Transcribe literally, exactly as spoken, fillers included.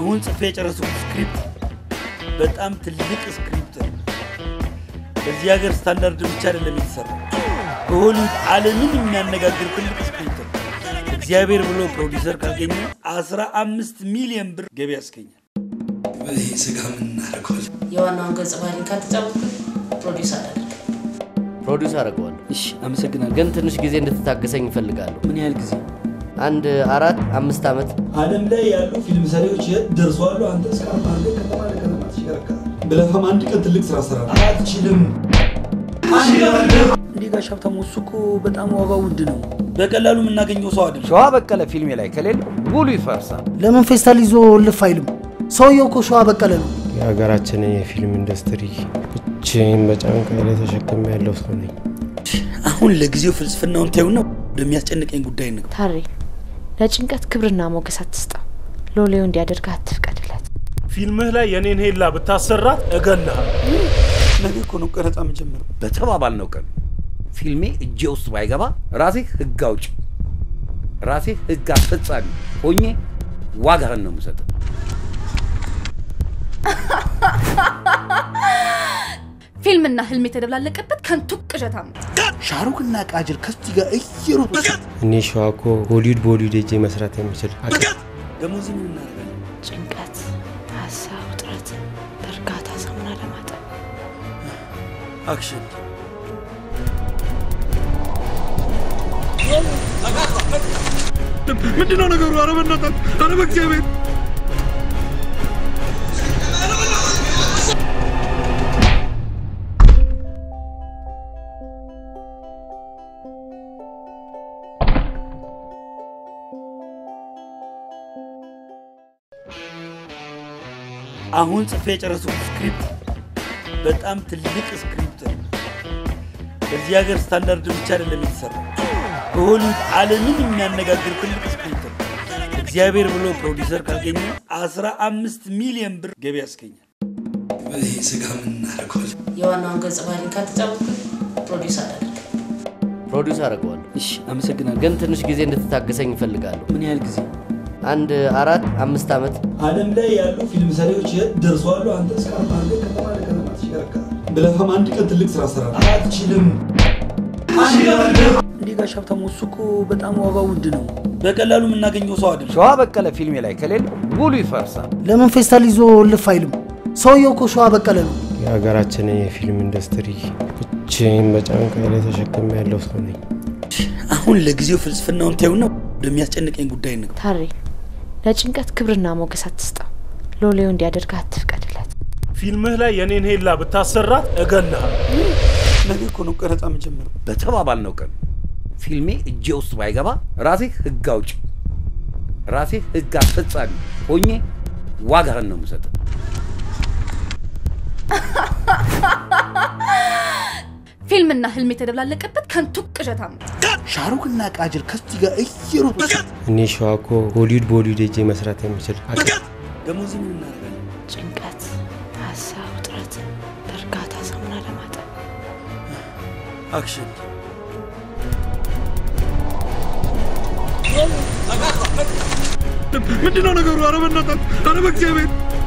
አሁን ጽፌ ጨረስኩት ስክሪፕት በጣም ትልቅ ስክሪፕት ነው በዚህ ሀገር ስታንዳርድ ብቻ አይደለም የሚሰራው በሆሊውድ ዓለምን የሚያነጋግር ትልቅ ስክሪፕት ነው እግዚአብሔር ብሎ ፕሮዲዩሰር ካገኘ አስራ አምስት ሚሊዮን ብር ገቢ ያስገኛል በዚህ ስጋምና አርጓል የዋናው ገጽ ባልን ከተጫወተ ፕሮዲዩሰር አይደለም ፕሮዲዩሰር አርጓል እሺ አመሰግናለሁ ግን ትንሽ ጊዜ እንድትታገሰኝ ፈልጋለሁ ምን ያህል ጊዜ አንድ አራት አምስት አመት ዓለም ላይ ያሉ ፊልም ሰሪዎች ይደርሷሉ አንተ ስካም አንተ ከተማ ለከተማ ትሽከረከራለህ ብለፈም አንድ ቀን ትልቅ ስራ ሰራ አትችልም ሊጋ ሻብታሙ ሱቁ በጣም ዋጋው ውድ ነው በቀላሉ እናገኘው ሰው አይደል ሸዋ በቀለ ፊልም ላይ ከሌለ ጉሉ ይፈርሳል ለምን ፌስታል ይዞ ለፋይልም ሰውየው ኮ ሸዋ በቀለ ነው ያጋራችን የፊልም ኢንደስትሪ ብቻን በጫንቃ ላይ ተሸክም ያለው ሰው ነው አሁን ለጊዜው ፍልስፍናውን ተይው ነው ለሚያስጨንቀኝ ጉዳይ ነው ታሪ ለጭንቀት ክብርና ሞገስ አትስጣው ሎሌው እንዲያደርጋ አትፍቀድላት ፊልምህ ላይ የኔን ሄላ ብታሰራ እገናለሁ ለነገኮ ነው ቀረጻ መጀመር በተባባል ነው ቀን ፊልሜ እጄ ውስጥ ባይገባ ራሴ ህግ አውጪ ራሴ ህግ አፈጻሚ ሆኜ ዋጋህን ነው የምሰጠው ፊልምና ህልም የተደብላለቀበት ከንቱ ቅዠታም ሻሩክና ቃጅር ከስቲ ጋር እየሩት ንሽዋኮ ሆሊውድ ቦሊውድ እጄ መስራት የሚችል ደሞዝም እናረጋለን ጭንቀት ሐሳብ ጥረት በርካታ ሰሙና ለማጣ አክሽን ምንድነው ነገሩ አረበና አረበ እግዚአብሔር አሁን ጽፌ ጨረስኩት ስክሪፕት በጣም ትልቅ ስክሪፕት ነው በዚህ ሀገር ስታንዳርድ ብቻ አይደለም የሚሰራው በሆሊውድ ዓለምን የሚያነጋግር ትልቅ ስክሪፕት ነው እግዚአብሔር ብሎ ፕሮዲዩሰር ካገኘ አስራ አምስት ሚሊዮን ብር ገቢ ያስገኛል በዚህ ስጋምና አርጓል የዋናው ገጽ ባልን ከተጫወተ ፕሮዲዩሰር አይደለም ፕሮዲዩሰር አርጓል እሺ አመሰግናለሁ ግን ትንሽ ጊዜ እንድትታገሰኝ ፈልጋለሁ ምን ያህል ጊዜ አንድ አራት አምስት አመት ዓለም ላይ ያሉ ፊልም ሰሪዎች ይደርሷሉ አንተ ስካም አንተ ከተማ ለከተማ ትሽከረከራለህ ብለፈም አንድ ቀን ትልቅ ስራ ሰራ አትችልም ሊጋ ሻብታሙ ሱቁ በጣም ዋጋው ውድ ነው በቀላሉ እናገኘው ሰው አይደል ሸዋ በቀለ ፊልም ላይ ከሌለ ጉሉ ይፈርሳል ለምን ፌስታል ይዞ ለፋይልም ሰውየው ኮ ሸዋ በቀለ ነው ያጋራችን የፊልም ኢንደስትሪ ብቻን በጫንቃ ላይ ተሸክም ያለው ሰው ነው አሁን ለጊዜው ፍልስፍናውን ተይው ነው ለሚያስጨንቀኝ ጉዳይ ነው ታሪ ለጭንቀት ክብርና ሞገስ አትስጣው ሎሌው እንዲያደርጋ አትፍቀድላት ፊልምህ ላይ የኔን ሄላ ብታሰራ እገናለሁ ለነገኮ ነው ቀረጻ መጀመር በተባባል ነው ቀን ፊልሜ እጄ ውስጥ ባይገባ ራሴ ህግ አውጪ ራሴ ህግ አፈጻሚ ሆኜ ዋጋህን ነው የምሰጠው ፊልምና ህልም የተደብላለቀበት ከንቱ ቅዠታም ሻሩክና ቃጅር ከስቲ ጋር እየሩት ንሽዋኮ ሆሊውድ ቦሊውድ እጄ መስራት የሚችል ደሞዝም እናረጋለን ጭንቀት ሐሳብ ጥረት በርካታ ሰሙና ለማጣ አክሽን ምንድነው ነገሩ አረበና አረበ እግዚአብሔር